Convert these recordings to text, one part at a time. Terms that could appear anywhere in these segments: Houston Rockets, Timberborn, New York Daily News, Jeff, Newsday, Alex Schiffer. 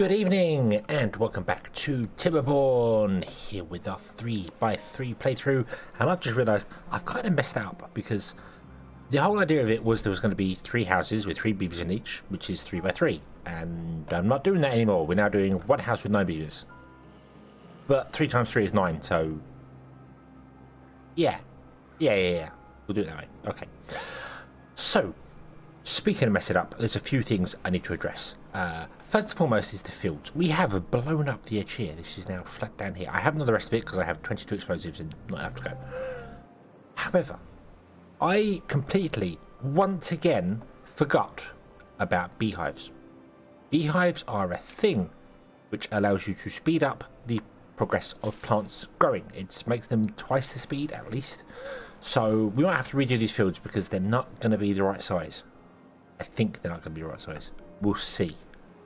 Good evening and welcome back to Timberborn, here with our 3x3 playthrough. And I've just realised I've kind of messed up because the whole idea of it was there was going to be 3 houses with 3 beavers in each, which is 3x3. And I'm not doing that anymore. We're now doing 1 house with 9 beavers. But 3 times 3 is 9, so... Yeah. We'll do it that way. Okay. So, speaking of messing up, there's a few things I need to address. First and foremost is the fields. We have blown up the edge here. This is now flat down here. I haven't done the rest of it because I have 22 explosives and not enough to go. However, I completely, once again, forgot about beehives. Beehives are a thing which allows you to speed up the progress of plants growing. It makes them twice the speed at least. So we might have to redo these fields because they're not going to be the right size. I think they're not going to be the right size. We'll see.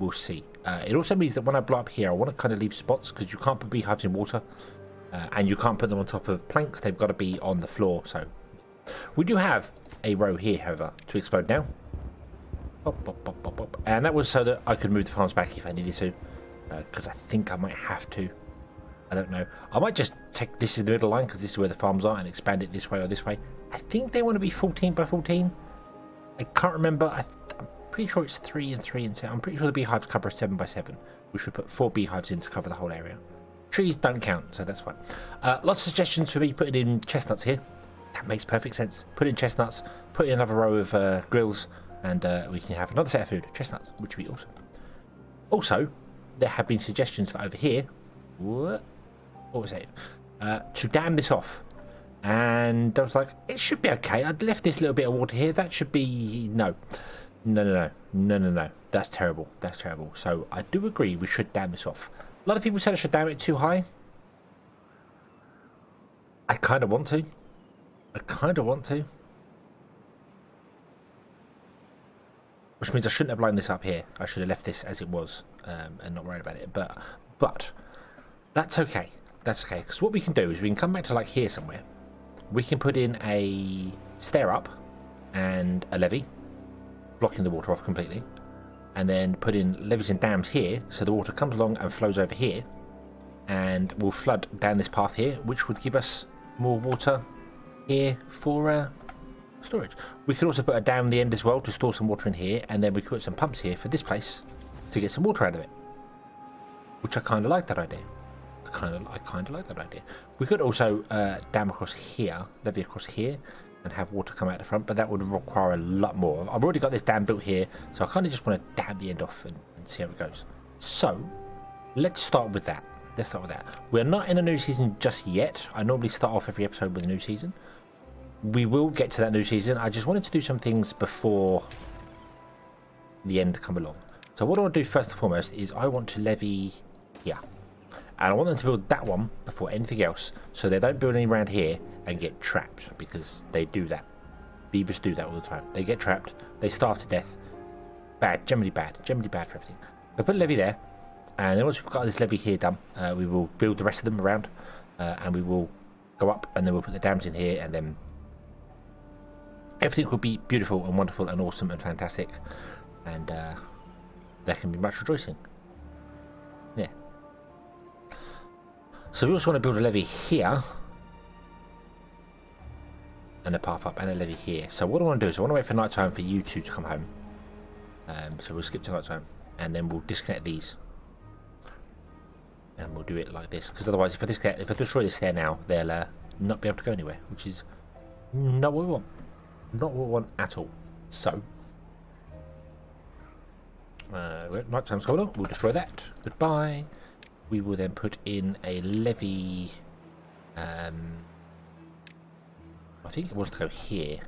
We'll see. It also means that when I blow up here, I want to kind of leave spots because you can't put beehives in water and you can't put them on top of planks. They've got to be on the floor. So we do have a row here, however, to explode now. Bop, bop, bop, bop, bop. And that was so that I could move the farms back if I needed to because I think I might have to. I don't know. I might just take this in the middle line because this is where the farms are and expand it this way or this way. I think they want to be 14x14. I can't remember. I'm pretty sure it's 3 and 3 and 7. I'm pretty sure the beehives cover a 7x7. We should put 4 beehives in to cover the whole area. Trees don't count, so that's fine. Lots of suggestions for me putting in chestnuts here. That makes perfect sense. Put in chestnuts, put in another row of grills, and we can have another set of food. Chestnuts, which would be awesome. Also, there have been suggestions for over here. What was it? To dam this off. And I was like, it should be okay. I'd left this little bit of water here. That should be... No. That's terrible. That's terrible. So I do agree we should dam this off. A lot of people said I should dam it too high. I kind of want to. Which means I shouldn't have blown this up here. I should have left this as it was and not worried about it. But that's okay. That's okay. Because what we can do is we can come back to like here somewhere. We can put in a stair up and a levee, blocking the water off completely, and then put in levees and dams here so the water comes along and flows over here and will flood down this path here, which would give us more water here for storage. We could also put a dam at the end as well to store some water in here, and then we could put some pumps here for this place to get some water out of it, which I kind of like that idea. I kind of like that idea. We could also dam across here, levee across here, and have water come out the front, but that would require a lot more. I've already got this dam built here, so I kind of just want to dam the end off and see how it goes. So let's start with that. We're not in a new season just yet. I normally start off every episode with a new season. We will get to that new season. I just wanted to do some things before the end come along. So what I want to do first and foremost is I want to levy here. And I want them to build that one before anything else, so they don't build any around here and get trapped, because they do that. Beavers do that all the time. They get trapped, they starve to death. Bad, generally bad for everything. I put a levee there, and then once we've got this levee here done, we will build the rest of them around, and we will go up, and then we'll put the dams in here, and then everything will be beautiful and wonderful and awesome and fantastic, and there can be much rejoicing. Yeah. So we also want to build a levee here, and a path up, and a levee here. So what I want to do is I want to wait for night time for you two to come home. So we'll skip to night time, and then we'll disconnect these, and we'll do it like this. Because otherwise, if I destroy this there now, they'll not be able to go anywhere, which is not what we want. Not what we want at all. So night time's going on. We'll destroy that. Goodbye. We will then put in a levee. I think it wants to go here.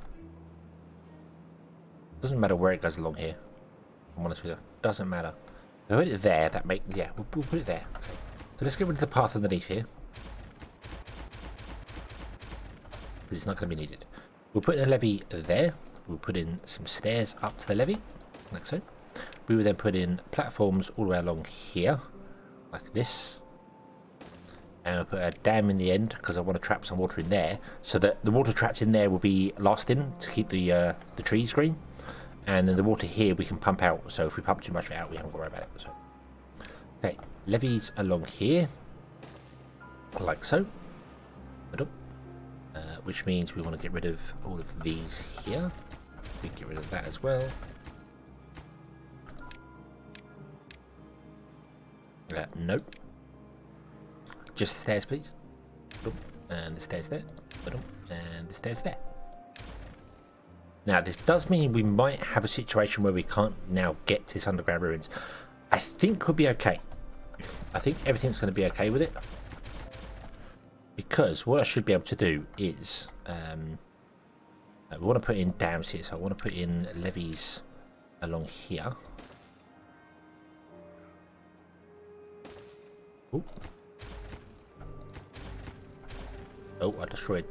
Doesn't matter where it goes along here. I'm honest with you. Doesn't matter. We'll put it there. Yeah, we'll put it there. So let's get rid of the path underneath here, because it's not going to be needed. We'll put in a levee there. We'll put in some stairs up to the levee, like so. We will then put in platforms all the way along here, like this. And I'll put a dam in the end because I want to trap some water in there, so that the water trapped in there will be last in to keep the trees green, and then the water here we can pump out. So if we pump too much of it out, we haven't got to worry about it. So Okay, levees along here, like so, which means we want to get rid of all of these here. We can get rid of that as well. Nope. Just the stairs, please. And the stairs there. And the stairs there. Now, this does mean we might have a situation where we can't now get to this underground ruins. I think we'll be okay. I think everything's going to be okay with it. Because what I should be able to do is... we want to put in dams here, so I want to put in levees along here. Ooh. Oh, I destroyed.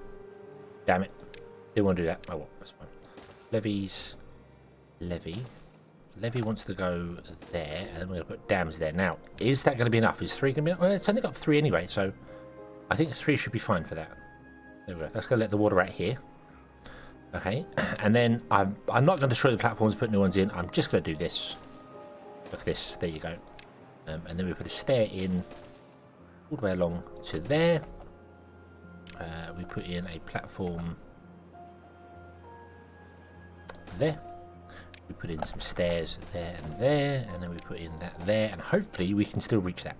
Damn it. Didn't want to do that. Oh, well, that's fine. Levees. Levy. Levy wants to go there, and then we're going to put dams there. Now, is that going to be enough? Is three going to be enough? Well, it's only got three anyway, so I think three should be fine for that. There we go. That's going to let the water out here. Okay, and then I'm not going to destroy the platforms, put new ones in. I'm just going to do this. Look at this. There you go. And then we put a stair in all the way along to there. We put in a platform there. We put in some stairs there, and then we put in that there, and hopefully we can still reach that.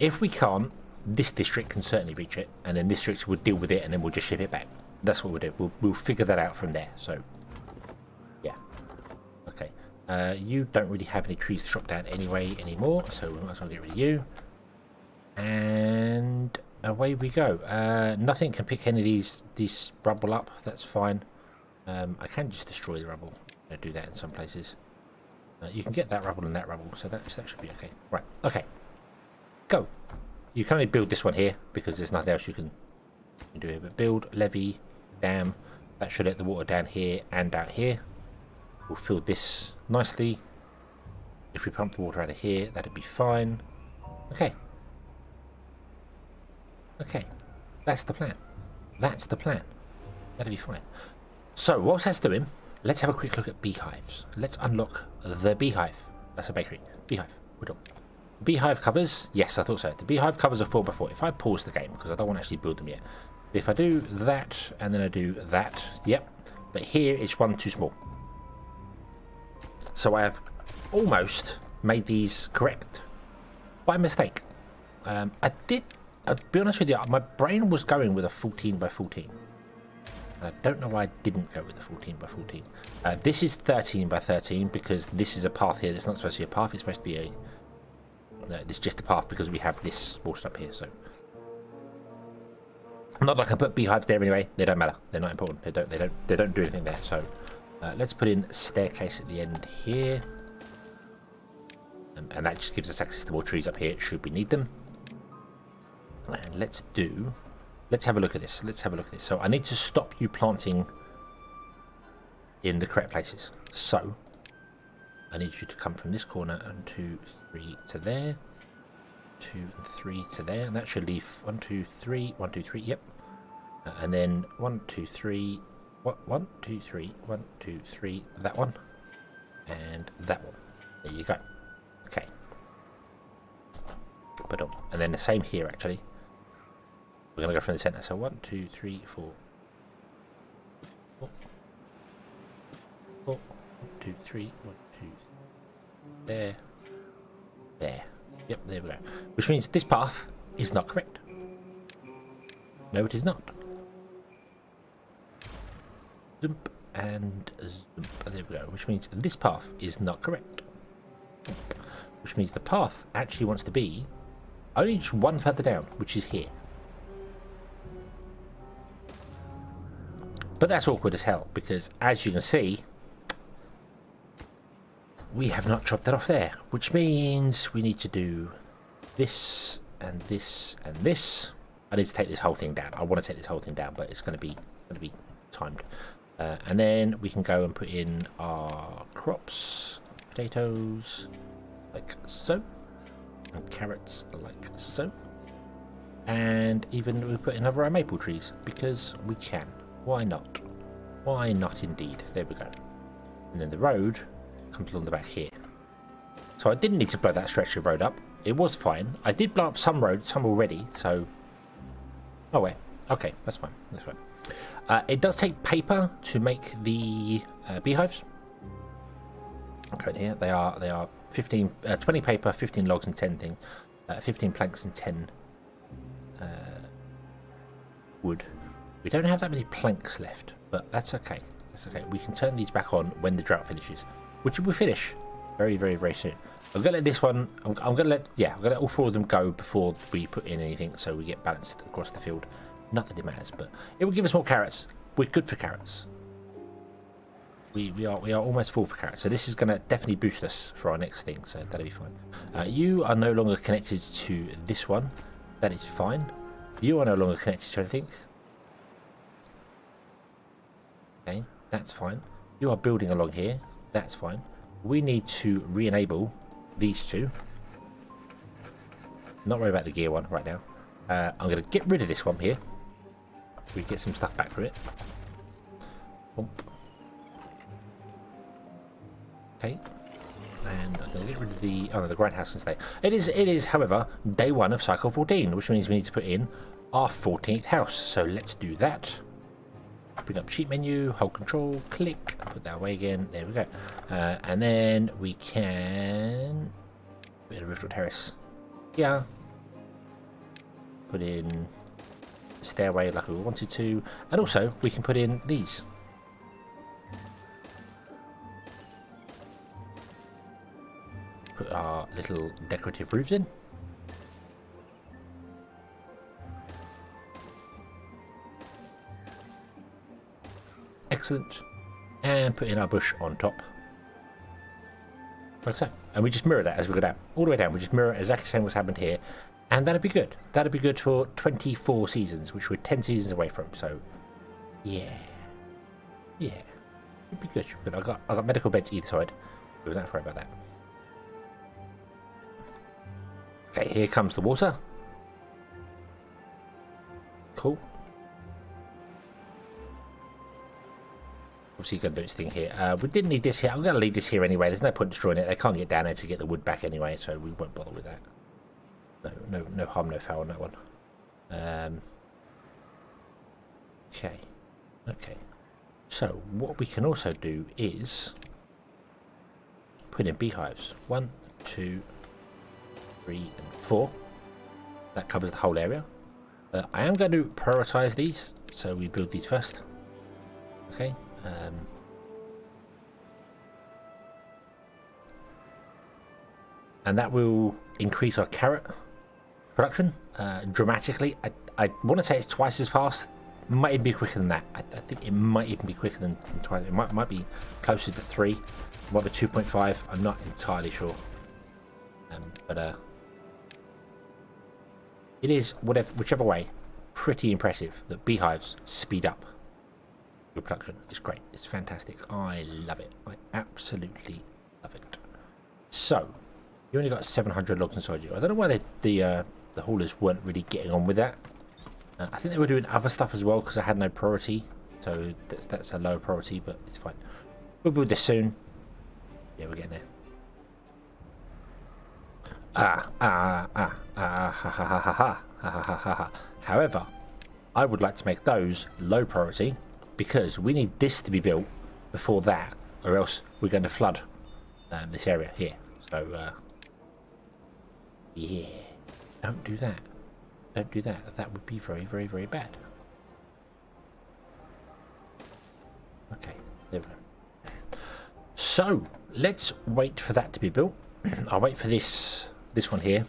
If we can't, this district can certainly reach it, and then this district will deal with it, and then we'll just ship it back. That's what we'll do. We'll figure that out from there. So, yeah. Okay. You don't really have any trees to chop down anymore, so we might as well get rid of you. And away we go. Nothing can pick any of these rubble up. That's fine. I can just destroy the rubble. I do that in some places. You can get that rubble and that rubble, so that should be okay. Right. Okay. Go. You can only build this one here because there's nothing else you can do here. But build levy. Dam, that should let the water down here and out here. We'll fill this nicely. If we pump the water out of here, that'd be fine. Okay. Okay, that's the plan. That's the plan. That'll be fine. So whilst that's doing, let's have a quick look at beehives. Let's unlock the beehive. That's a bakery. Beehive. We're done. Beehive covers. Yes, I thought so. The beehive covers are 4x4. If I pause the game, because I don't want to actually build them yet. If I do that, and then I do that, yep. But here it's one too small. So I have almost made these correct by mistake. I'll be honest with you, my brain was going with a 14x14. And I don't know why I didn't go with a 14x14. This is 13x13 because this is a path here. That's not supposed to be a path. It's supposed to be a... No, it's just a path because we have this water up here, so... Not like I put beehives there anyway. They don't matter. They're not important. They don't do anything there. So let's put in a staircase at the end here, and that just gives us access to more trees up here should we need them. And let's have a look at this. So I need to stop you planting in the correct places. So I need you to come from this corner and 2, 3 to there. 2 and 3 to there, and that should leave 1, 2, 3, 1, 2, 3. Yep, and then 1, 2, 3. What? 1, 2, 3, 1, 2, 3. That one and that one. There you go. Okay. But and then the same here. Actually, we're gonna go from the center. So 1, 2, 3, 4. 4. 1, 2, 3, 1, 2. There. There. Yep, there we go. Which means this path is not correct. No, it is not. Zoomp and zoomp. There we go. Which means this path is not correct. Which means the path actually wants to be only just one further down, which is here. But that's awkward as hell, because as you can see, we have not chopped that off there, which means we need to do this and this and this. I need to take this whole thing down. I want to take this whole thing down, but it's going to be timed. And then we can go and put in our crops, potatoes, like so, and carrots, like so. And even we put in another maple trees because we can. Why not? Why not indeed? There we go. And then the road comes along the back here. So I didn't need to blow that stretch of road up. It was fine. I did blow up some roads, some already, so... Oh, wait. Okay, that's fine. That's fine. It does take paper to make the beehives. Okay, here they are 15, 20 paper, 15 logs and 10 things, 15 planks and 10 wood. We don't have that many planks left, but that's okay. That's okay. We can turn these back on when the drought finishes, which will finish very, very, very soon. I'm gonna let this one. I'm gonna let all four of them go before we put in anything, so we get balanced across the field. Not that it matters, but it will give us more carrots. We're good for carrots. We are almost full for carrots, so this is going to definitely boost us for our next thing, so that'll be fine. You are no longer connected to this one. That is fine. You are no longer connected to anything. Okay, that's fine. You are building along here. That's fine. We need to re-enable these two. Not worry about the gear one right now. I'm going to get rid of this one here. We get some stuff back from it. Boom. Okay, and I'm going to get rid of the the grindhouse can stay. It is however day one of cycle 14, which means we need to put in our 14th house. So let's do that. Bring up cheat menu, hold control, click, put that away again. There we go. And then we can put in a rooftop terrace. Yeah. Put in a stairway like we wanted to, and also we can put in these. Put our little decorative roofs in. Excellent. And put in our bush on top. Like so. And we just mirror that as we go down. All the way down. We just mirror exactly the same what's happened here. And that'd be good. That'd be good for 24 seasons, which we're 10 seasons away from. So, yeah. Yeah. It'd be good. It'd be good. I got medical beds either side. We don't worry about that. Okay, here comes the water. Cool. Obviously, going to do its thing here. We didn't need this here. I'm going to leave this here anyway. There's no point destroying it. They can't get down there to get the wood back anyway, so we won't bother with that. No harm, no foul on that one. Okay. Okay. So, what we can also do is put in beehives. 1, 2, 3 and 4. That covers the whole area. I am going to prioritize these, so we build these first. Okay. And that will increase our carrot production dramatically. I want to say it's twice as fast. Might even be quicker than that. I think it might even be quicker than twice. It might be closer to 3. It might be 2.5. I'm not entirely sure. But it is, whichever way, pretty impressive that beehives speed up your production. It's great. It's fantastic. I love it. I absolutely love it. So, you only got 700 logs inside you. I don't know why the haulers weren't really getting on with that. I think they were doing other stuff as well because I had no priority. So, that's a low priority, but it's fine. We'll build this soon. Yeah, we're getting there. However, I would like to make those low priority because we need this to be built before that, or else we're going to flood this area here. So, yeah, don't do that. Don't do that. That would be very, very, very bad. Okay, there we go. So, let's wait for that to be built. I'll wait for this one here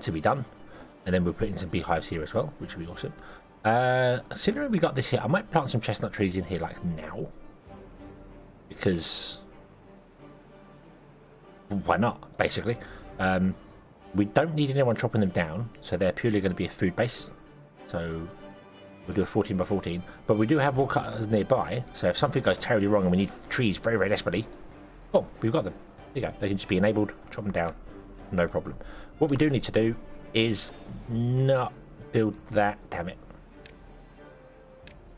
to be done, and then we'll put in some beehives here as well, which will be awesome. Considering we got this here, I might plant some chestnut trees in here like now, because why not, basically. We don't need anyone chopping them down, so they're purely going to be a food base, so we'll do a 14 by 14. But we do have wall cutters nearby, so if something goes terribly wrong and we need trees very, very desperately, oh, we've got them. There you go. They can just be enabled, chop them down, no problem. What we do need to do is not build that, damn it.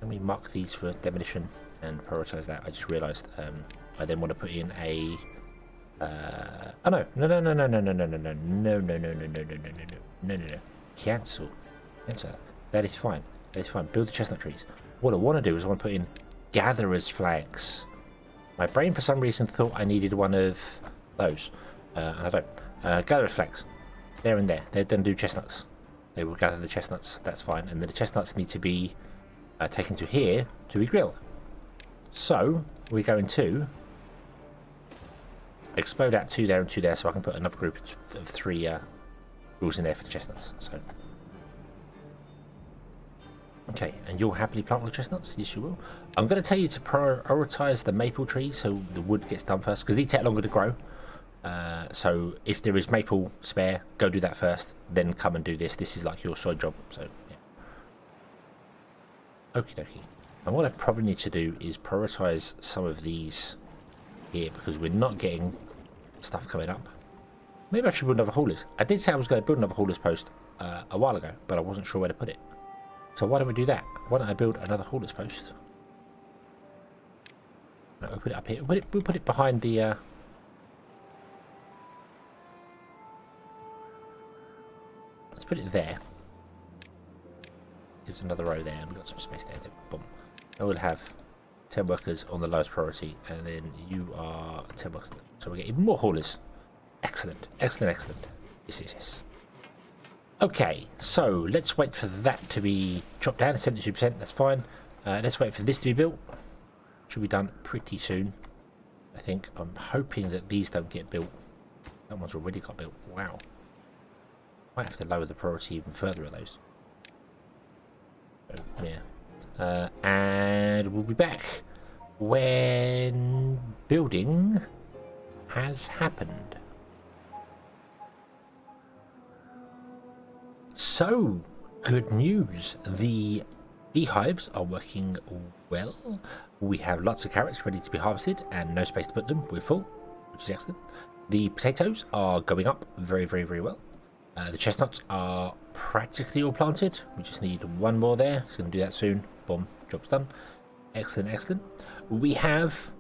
Let me mark these for demolition and prioritize that. I just realized I then want to put in a Oh no, no. Cancel. Enter. That is fine. That is fine. Build the chestnut trees. What I want to do is I want to put in gatherer's flags. My brain for some reason thought I needed one of those. And I don't. Gatherer's flags. There and there. They're going to do chestnuts. They will gather the chestnuts. That's fine. And then the chestnuts need to be taken to here to be grilled. So we're going to explode out 2 there and 2 there, so I can put another group of 3 rules in there for the chestnuts. So, okay, and you'll happily plant all the chestnuts? Yes, you will. I'm going to tell you to prioritise the maple tree so the wood gets done first, because these take longer to grow. So if there is maple spare, go do that first, then come and do this. This is like your side job. So, yeah. Okie dokie. And what I probably need to do is prioritise some of these here, because we're not getting stuff coming up. Maybe I should build another haulers. I did say I was going to build another haulers post a while ago, but I wasn't sure where to put it. So why don't we do that? Why don't I build another haulers post? Right, we'll put it up here. We'll put it behind the... Let's put it there. There's another row there. We've got some space there. Boom. And we'll have 10 workers on the lowest priority, and then you are 10 workers. So we get even more haulers. Excellent, excellent, excellent. Yes. Okay, so let's wait for that to be chopped down. 72%, that's fine. Let's wait for this to be built. Should be done pretty soon, I think. I'm hoping that these don't get built. That one's already got built. Wow. Might have to lower the priority even further of those. So, yeah. And we'll be back when building has happened. So, good news, the beehives are working well. We have lots of carrots ready to be harvested and no space to put them. We're full, which is excellent. The potatoes are going up very, very well. The chestnuts are practically all planted. We just need one more there. It's going to do that soon. Boom, job's done. Excellent, excellent. We have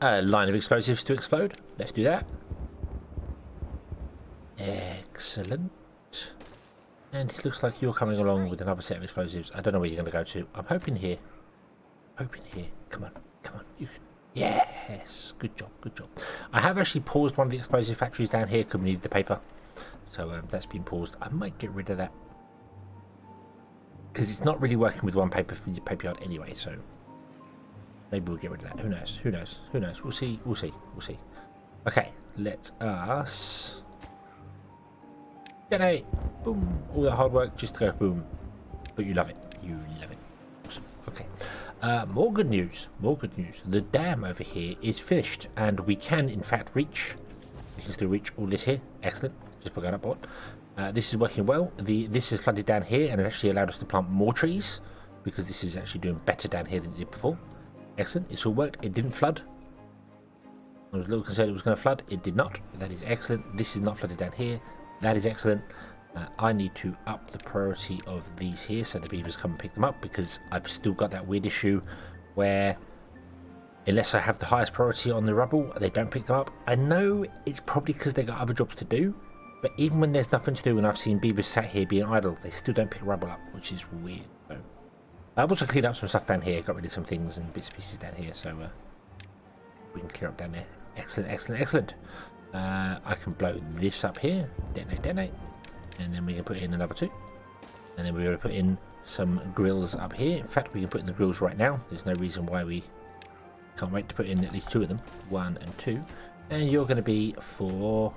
a line of explosives to explode. Let's do that. Excellent. And it looks like you're coming along with another set of explosives. I don't know where you're going to go to. I'm hoping here. Hoping here. Come on, come on. You can. Yes, good job, good job. I have actually paused one of the explosive factories down here because we need the paper. So that's been paused. I might get rid of that, because it's not really working with one paper from the paper yard anyway, so maybe we'll get rid of that. Who knows? Who knows? Who knows? We'll see. We'll see. We'll see. Okay, let us detonate. Boom. All that hard work just to go boom. But you love it. You love it. Awesome. Okay. More good news. More good news. The dam over here is finished, and we can in fact reach. We can still reach all this here. Excellent. Just put that up on. This is working well. This is flooded down here and it actually allowed us to plant more trees, because this is actually doing better down here than it did before. Excellent. It's all worked. It didn't flood. I was a little concerned it was going to flood. It did not. That is excellent. This is not flooded down here. That is excellent. I need to up the priority of these here so the beavers come and pick them up, because I've still got that weird issue where unless I have the highest priority on the rubble, they don't pick them up. I know it's probably because they got other jobs to do. But even when there's nothing to do, and I've seen beavers sat here being idle, they still don't pick rubble up, which is weird. So, I've also cleaned up some stuff down here, got rid of some things and bits and pieces down here, so we can clear up down there. Excellent, excellent, excellent. I can blow this up here, detonate, detonate, and then we can put in another 2. And then we're going to put in some grills up here. In fact, we can put in the grills right now. There's no reason why we can't wait to put in at least 2 of them, 1 and 2. And you're going to be for...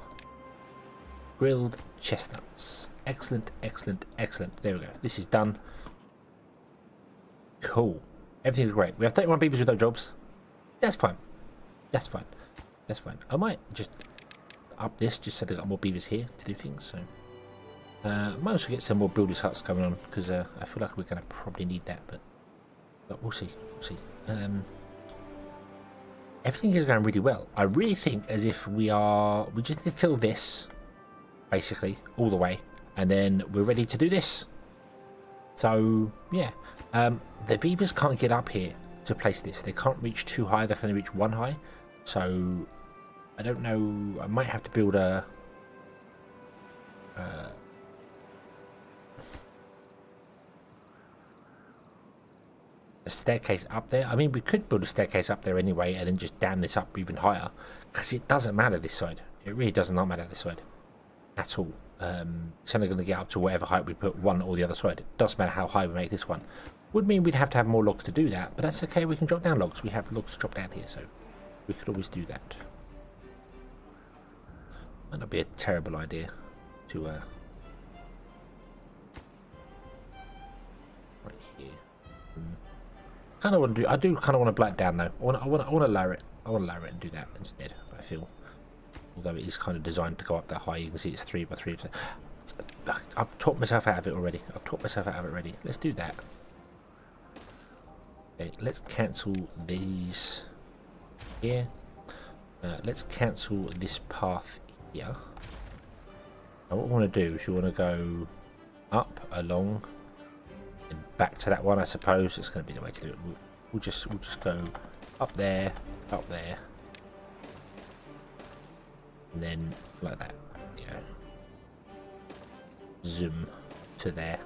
grilled chestnuts. Excellent, excellent, excellent. There we go. This is done. Cool. Everything's great. We have 31 beavers with no jobs. That's fine. That's fine. That's fine. I might just up this just so they've got more beavers here to do things. So I might also get some more builders' huts going on, because I feel like we're going to probably need that, but we'll see. We'll see. Everything is going really well. I really think as if we just need to fill this basically all the way, and then we're ready to do this. So yeah, the beavers can't get up here to place this. They can't reach too high. They can only reach 1 high. So I don't know. I might have to build a... a staircase up there. I mean, we could build a staircase up there anyway and then just dam this up even higher, because it doesn't matter this side. It really does not matter this side at all. It's only going to get up to whatever height we put one or the other side. It doesn't matter how high we make this one. Would mean we'd have to have more logs to do that, but that's okay. We can drop down logs. We have logs to drop down here, so we could always do that. Might not be a terrible idea to right here. Kind of want to do. I do kind of want to black down though. I want to lower it. I want to lower it and do that instead. I feel, although it is kind of designed to go up that high. You can see it's 3 by 3. I've talked myself out of it already. Let's do that. Okay, let's cancel these here. Let's cancel this path here. Now what we want to do is you want to go up, along, and back to that one. I suppose it's going to be the way to do it. We'll just go up there, and then like that. You know, zoom to there.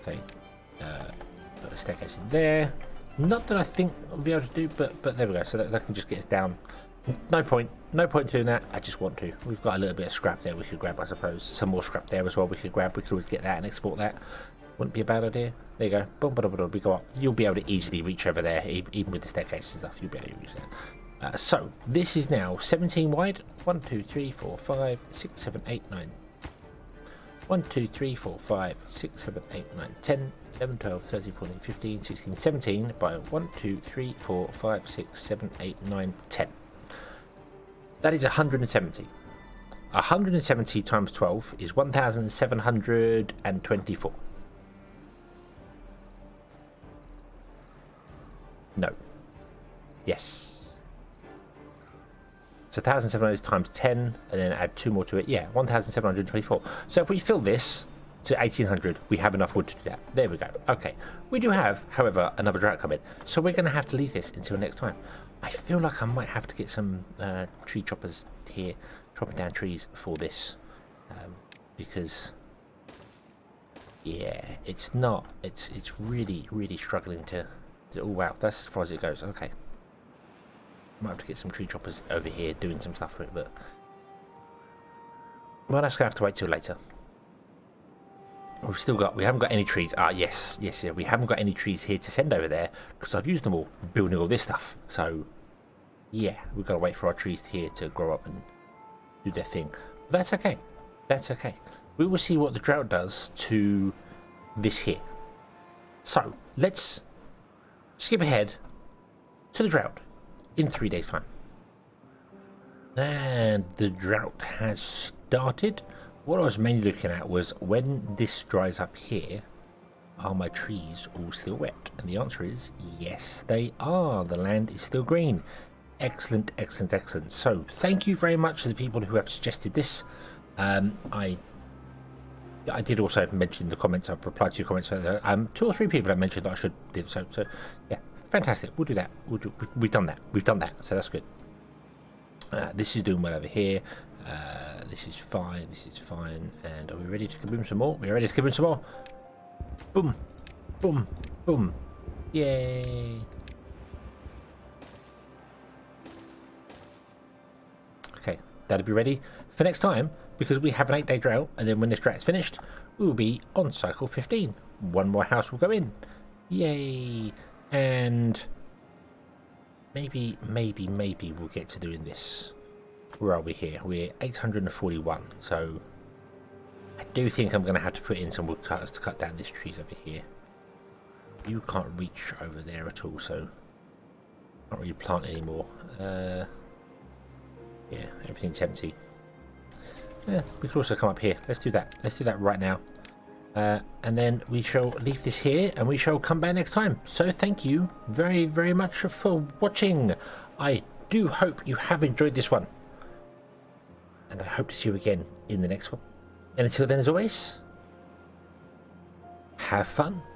Okay, put a staircase in there. Not that I think we'll be able to do, but there we go. So that can just get us down. No point doing that. I just want to. We've got a little bit of scrap there we could grab, I suppose. Some more scrap there as well we could grab. We could always get that and export that. Wouldn't be a bad idea. There you go. Boom, boom, boom, boom. We go up. You'll be able to easily reach over there, even with the staircase and stuff. You'll be able to reach that. So this is now 17 wide. 1, 2, 3, 4, 5, 6, 7, 8, 9. 1, 2, 3, 4, 5, 6, 7, 8, 9, 10, 11, 12, 13, 14, 15, 16, 17 by 1, 2, 3, 4, 5, 6, 7, 8, 9, 10. That is 170. 170 times 12 is 1,724. No. Yes. So 1,700 times 10, and then add 2 more to it. Yeah, 1,724. So if we fill this to 1,800, we have enough wood to do that. There we go. Okay. We do have, however, another drought coming. So we're going to have to leave this until next time. I feel like I might have to get some tree choppers here, chopping down trees for this, because yeah, it's really struggling to. Oh wow, that's as far as it goes. Okay, might have to get some tree choppers over here doing some stuff for it, but well, that's gonna have to wait till later. We've still got, we haven't got any trees. Ah, yes, we haven't got any trees here to send over there because I've used them all building all this stuff. So yeah, we've got to wait for our trees here to grow up and do their thing. But that's okay. That's okay. We will see what the drought does to this here. So let's skip ahead to the drought in 3 days' time. And the drought has started. What I was mainly looking at was when this dries up here, are my trees all still wet? And the answer is yes, they are. The land is still green. Excellent, excellent, excellent. So thank you very much to the people who have suggested this. I did also mention in the comments. I've replied to your comments. 2 or 3 people have mentioned that I should do so. So yeah, fantastic. We'll do that. We've done that. We've done that. So that's good. This is doing well over here. This is fine, and are we ready to kaboom some more? We're ready to kaboom some more. Boom, boom, boom. Yay. Okay, that'll be ready for next time, because we have an 8-day drought, and then when this drought is finished, we will be on cycle 15. One more house will go in. Yay. And maybe we'll get to doing this. Where are we here? We're 841, so I do think I'm going to have to put in some wood cutters to cut down these trees over here. You can't reach over there at all, so can't really plant anymore. Yeah, everything's empty. Yeah, we could also come up here. Let's do that. Let's do that right now. And then we shall leave this here, and we shall come back next time. So thank you very much for watching. I do hope you have enjoyed this one. And I hope to see you again in the next one. And until then, as always, have fun.